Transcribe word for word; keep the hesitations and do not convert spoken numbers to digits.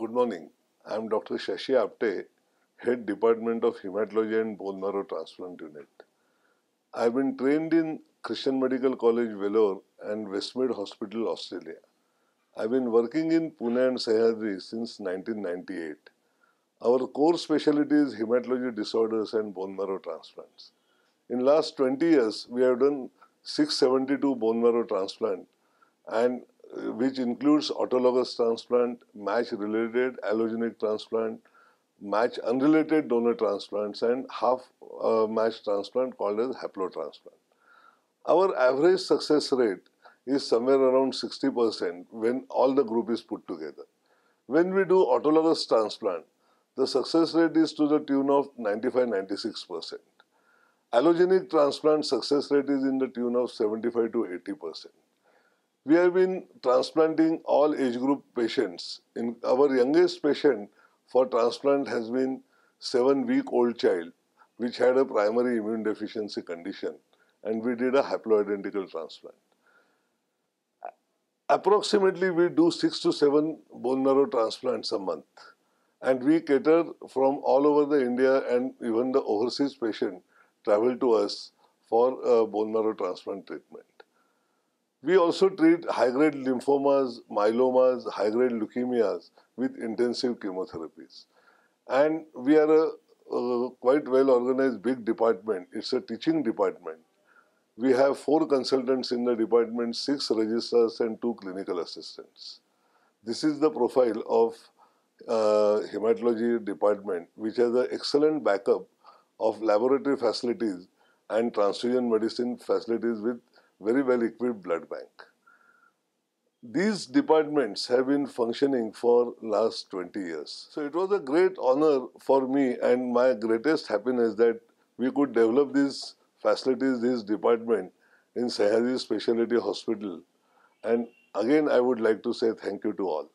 Good morning. I am Doctor Shashi Apte, Head Department of Hematology and Bone Marrow Transplant Unit. I have been trained in Christian Medical College Vellore and Westmead Hospital Australia. I have been working in Pune and Sahyadri since nineteen ninety-eight. Our core specialty is hematology disorders and bone marrow transplants. In last twenty years, we have done six hundred seventy-two bone marrow transplant, and which includes autologous transplant, match-related allogeneic transplant, match-unrelated donor transplants, and half-match uh, transplant called as haplotransplant. Our average success rate is somewhere around sixty percent when all the group is put together. When we do autologous transplant, the success rate is to the tune of ninety-five to ninety-six percent. Allogeneic transplant success rate is in the tune of seventy-five to eighty percent. We have been transplanting all age group patients. In our youngest patient for transplant has been seven-week-old child, which had a primary immune deficiency condition, and we did a haploidentical transplant. Approximately, we do six to seven bone marrow transplants a month, and we cater from all over the India, and even the overseas patient travel to us for uh, bone marrow transplant treatment. We also treat high-grade lymphomas, myelomas, high-grade leukemias with intensive chemotherapies. And we are a uh, quite well-organized big department. It's a teaching department. We have four consultants in the department, six registrars and two clinical assistants. This is the profile of uh, hematology department, which has an excellent backup of laboratory facilities and transfusion medicine facilities with very well-equipped blood bank. These departments have been functioning for last twenty years. So it was a great honor for me, and my greatest happiness that we could develop these facilities, this department in Sahyadri Speciality Hospital. And again, I would like to say thank you to all.